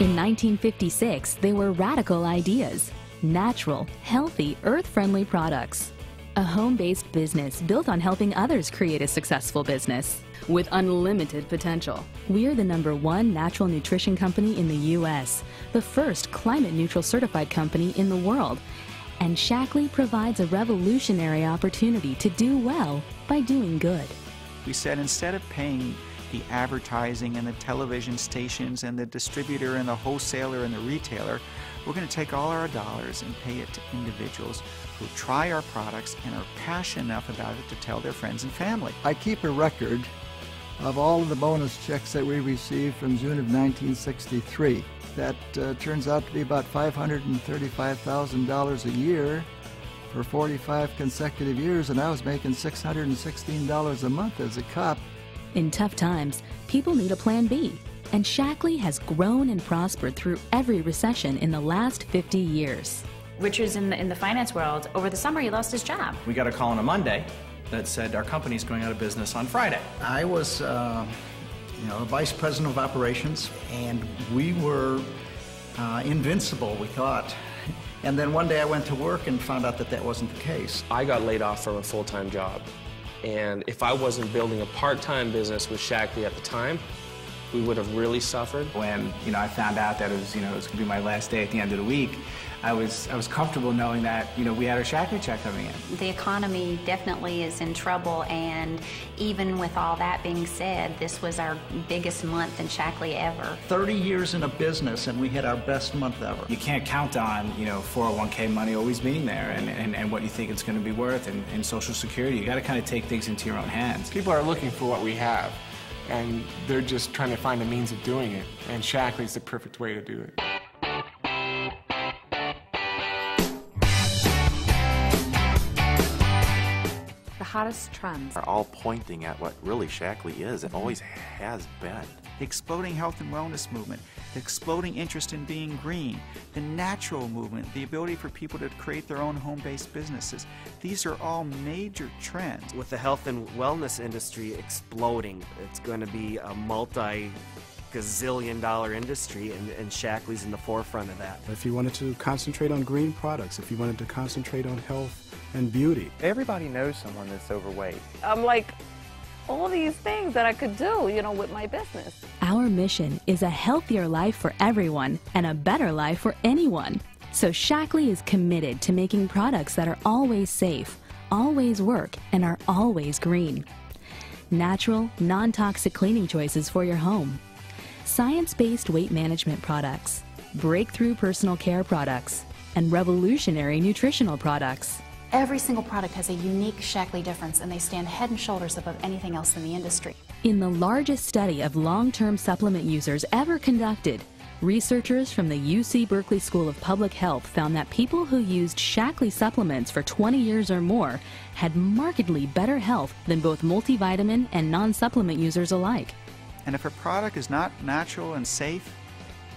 In 1956, they were radical ideas, natural, healthy, earth-friendly products. A home-based business built on helping others create a successful business with unlimited potential. We're the #1 natural nutrition company in the U.S., the first climate-neutral certified company in the world, and Shaklee provides a revolutionary opportunity to do well by doing good. We said instead of paying the advertising and the television stations and the distributor and the wholesaler and the retailer, we're going to take all our dollars and pay it to individuals who try our products and are passionate enough about it to tell their friends and family. I keep a record of all of the bonus checks that we received from June of 1963. That turns out to be about $535,000 a year for 45 consecutive years, and I was making $616 a month as a cop. In tough times, people need a plan B, and Shaklee has grown and prospered through every recession in the last 50 years. Richard's in the finance world. Over the summer, he lost his job. We got a call on a Monday that said our company's going out of business on Friday. I was vice president of operations, and we were invincible, we thought. And then one day I went to work and found out that that wasn't the case. I got laid off from a full-time job. And if I wasn't building a part-time business with Shaklee at the time, we would have really suffered. When I found out that it was going to be my last day at the end of the week, I was comfortable knowing that we had our Shaklee check coming in. The economy definitely is in trouble, and even with all that being said, this was our biggest month in Shaklee ever. 30 years in a business, and we had our best month ever. You can't count on 401k money always being there, and what you think it's going to be worth, and Social Security. You got to kind of take things into your own hands. People are looking for what we have, and they're just trying to find a means of doing it, and Shaklee's the perfect way to do it. The hottest trends are all pointing at what really Shaklee is. It always has been. The exploding health and wellness movement, the exploding interest in being green, the natural movement, the ability for people to create their own home-based businesses. These are all major trends. With the health and wellness industry exploding, it's going to be a multi-gazillion-dollar industry, and Shaklee's in the forefront of that. If you wanted to concentrate on green products, if you wanted to concentrate on health and beauty. Everybody knows someone that's overweight. I'm like, all these things that I could do, with my business. Our mission is a healthier life for everyone and a better life for anyone. So Shaklee is committed to making products that are always safe, always work, and are always green. Natural, non-toxic cleaning choices for your home. Science-based weight management products. Breakthrough personal care products. And revolutionary nutritional products. Every single product has a unique Shaklee difference, and they stand head and shoulders above anything else in the industry. In the largest study of long-term supplement users ever conducted, researchers from the UC Berkeley School of Public Health found that people who used Shaklee supplements for 20 years or more had markedly better health than both multivitamin and non-supplement users alike. And if a product is not natural and safe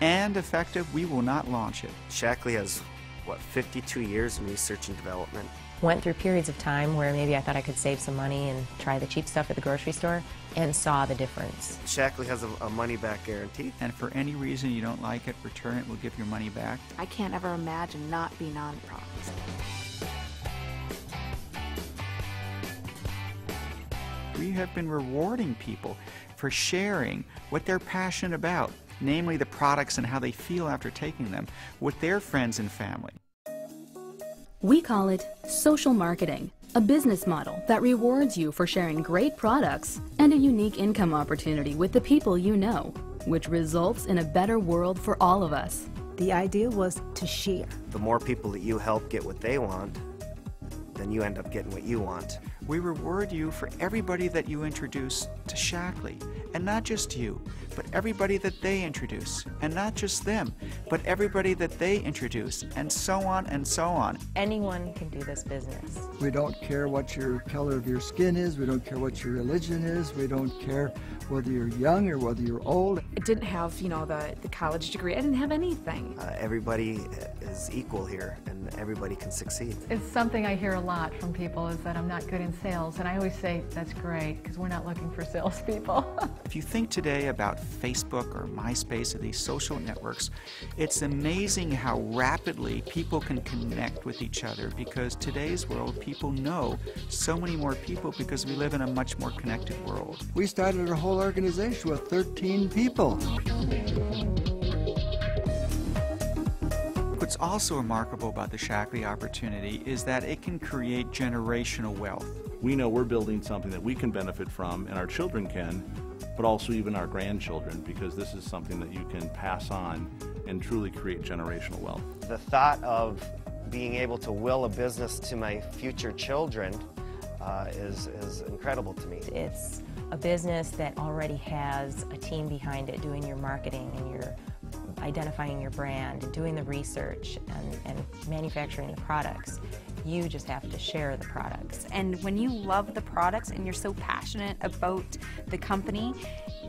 and effective, we will not launch it. Shaklee has, what, 52 years in research and development. Went through periods of time where maybe I thought I could save some money and try the cheap stuff at the grocery store, and saw the difference. Shaklee has a money-back guarantee. And for any reason you don't like it, return it, we'll give your money back. I can't ever imagine not being on products. We have been rewarding people for sharing what they're passionate about, namely the products and how they feel after taking them, with their friends and family. We call it social marketing, a business model that rewards you for sharing great products and a unique income opportunity with the people you know, which results in a better world for all of us. The idea was to share. The more people that you help get what they want, then you end up getting what you want. We reward you for everybody that you introduce to Shaklee, and not just you, but everybody that they introduce, and not just them, but everybody that they introduce, and so on and so on. Anyone can do this business. We don't care what your color of your skin is, we don't care what your religion is, we don't care whether you're young or whether you're old. I didn't have, you know, the college degree. I didn't have anything. Everybody is equal here, and everybody can succeed. It's something I hear a lot from people is that I'm not good in sales, and I always say that's great because we're not looking for salespeople. If you think today about Facebook or MySpace or these social networks, it's amazing how rapidly people can connect with each other, because today's world, people know so many more people because we live in a much more connected world. We started a whole organization with 13 people. What's also remarkable about the Shaklee opportunity is that it can create generational wealth. We know we're building something that we can benefit from, and our children can, but also even our grandchildren, because this is something that you can pass on and truly create generational wealth. The thought of being able to will a business to my future children is incredible to me. It's a business that already has a team behind it doing your marketing and your identifying your brand, doing the research, and manufacturing the products. You just have to share the products. And when you love the products and you're so passionate about the company,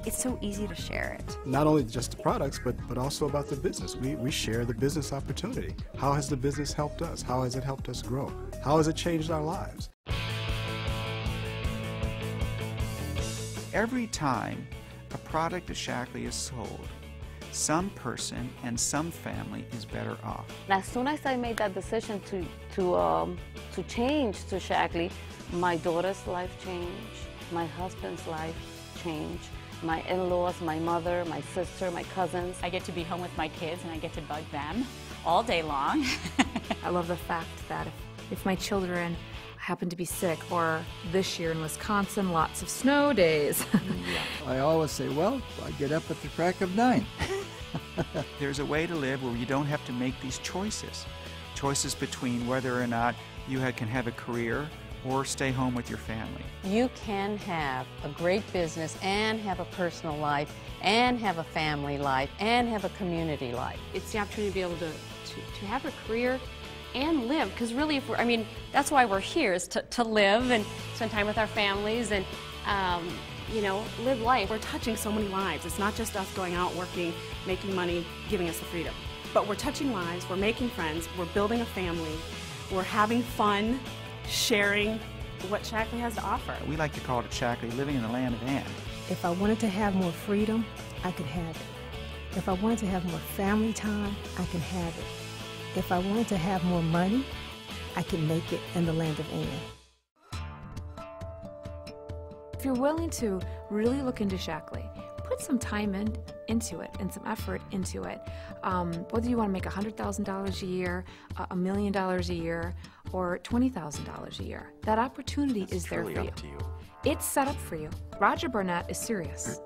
it's so easy to share it. Not only just the products, but also about the business. We share the business opportunity. How has the business helped us? How has it helped us grow? How has it changed our lives? Every time a product at Shaklee is sold, some person and some family is better off. And as soon as I made that decision to change to Shaklee, my daughter's life changed, my husband's life changed, my in-laws, my mother, my sister, my cousins. I get to be home with my kids and I get to bug them all day long. I love the fact that if my children happen to be sick, or this year in Wisconsin, lots of snow days. I always say, well, I get up at the crack of nine. There's a way to live where you don't have to make these choices. Choices between whether or not you can have a career or stay home with your family. You can have a great business and have a personal life and have a family life and have a community life. It's the opportunity to be able to have a career and live, because really, if we're, I mean, that's why we're here, is to live and spend time with our families and, you know, live life. We're touching so many lives. It's not just us going out, working, making money, giving us the freedom. But we're touching lives, we're making friends, we're building a family, we're having fun, sharing what Shaklee has to offer. We like to call it Shaklee, living in the land of and. If I wanted to have more freedom, I could have it. If I wanted to have more family time, I can have it. If I wanted to have more money, I can make it in the land of Ann. If you're willing to really look into Shaklee, put some time into it and some effort into it. Whether you want to make $100,000 a year, $1 million a year, or $20,000 a year, that opportunity is there for you. Up to you. It's set up for you. Roger Burnett is serious,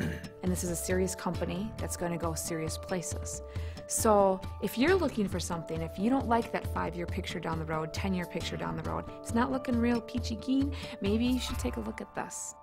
and this is a serious company that's going to go serious places. So if you're looking for something, if you don't like that 5-year picture down the road, 10-year picture down the road, it's not looking real peachy keen, maybe you should take a look at this.